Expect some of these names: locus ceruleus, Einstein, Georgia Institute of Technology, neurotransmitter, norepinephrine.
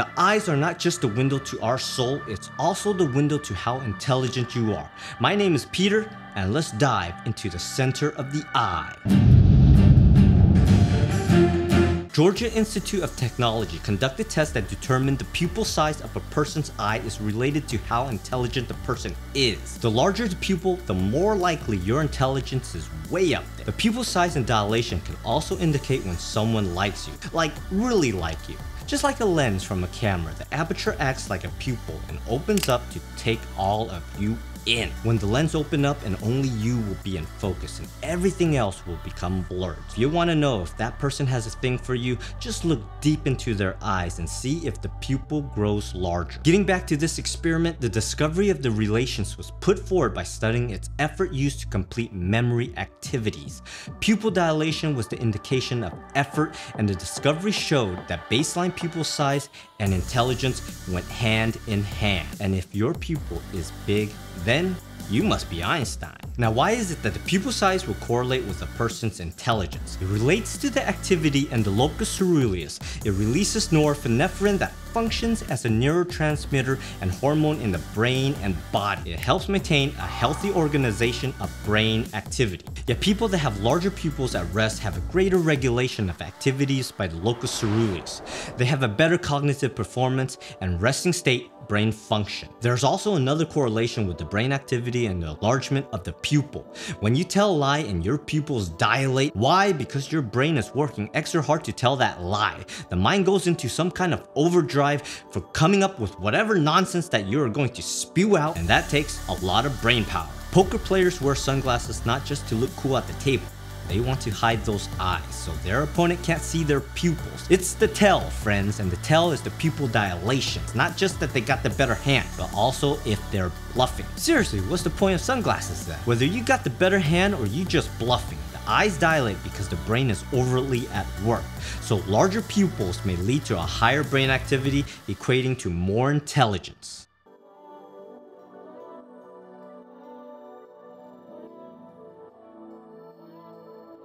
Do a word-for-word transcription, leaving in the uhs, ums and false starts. The eyes are not just the window to our soul, it's also the window to how intelligent you are. My name is Peter, and let's dive into the center of the eye. Georgia Institute of Technology conducted tests that determined the pupil size of a person's eye is related to how intelligent the person is. The larger the pupil, the more likely your intelligence is way up there. The pupil size and dilation can also indicate when someone likes you, like really like you. Just like a lens from a camera, the aperture acts like a pupil and opens up to take all of you in. When the lens opens up and only you will be in focus and everything else will become blurred. If you want to know if that person has a thing for you, just look deep into their eyes and see if the pupil grows larger. Getting back to this experiment, the discovery of the relations was put forward by studying its effort used to complete memory activities. Pupil dilation was the indication of effort, and the discovery showed that baseline pupil size and intelligence went hand in hand. And if your pupil is big, then you must be Einstein. Now, why is it that the pupil size will correlate with a person's intelligence? It relates to the activity in the locus ceruleus. It releases norepinephrine that functions as a neurotransmitter and hormone in the brain and body. It helps maintain a healthy organization of brain activity. Yet people that have larger pupils at rest have a greater regulation of activities by the locus ceruleus. They have a better cognitive performance and resting state brain function. There's also another correlation with the brain activity and the enlargement of the pupil. When you tell a lie and your pupils dilate, why? Because your brain is working extra hard to tell that lie. The mind goes into some kind of overdrive for coming up with whatever nonsense that you're going to spew out, and that takes a lot of brain power. Poker players wear sunglasses not just to look cool at the table. They want to hide those eyes so their opponent can't see their pupils. It's the tell, friends, and the tell is the pupil dilation. It's not just that they got the better hand, but also if they're bluffing. Seriously, what's the point of sunglasses then? Whether you got the better hand or you just bluffing, the eyes dilate because the brain is overly at work. So larger pupils may lead to a higher brain activity, equating to more intelligence.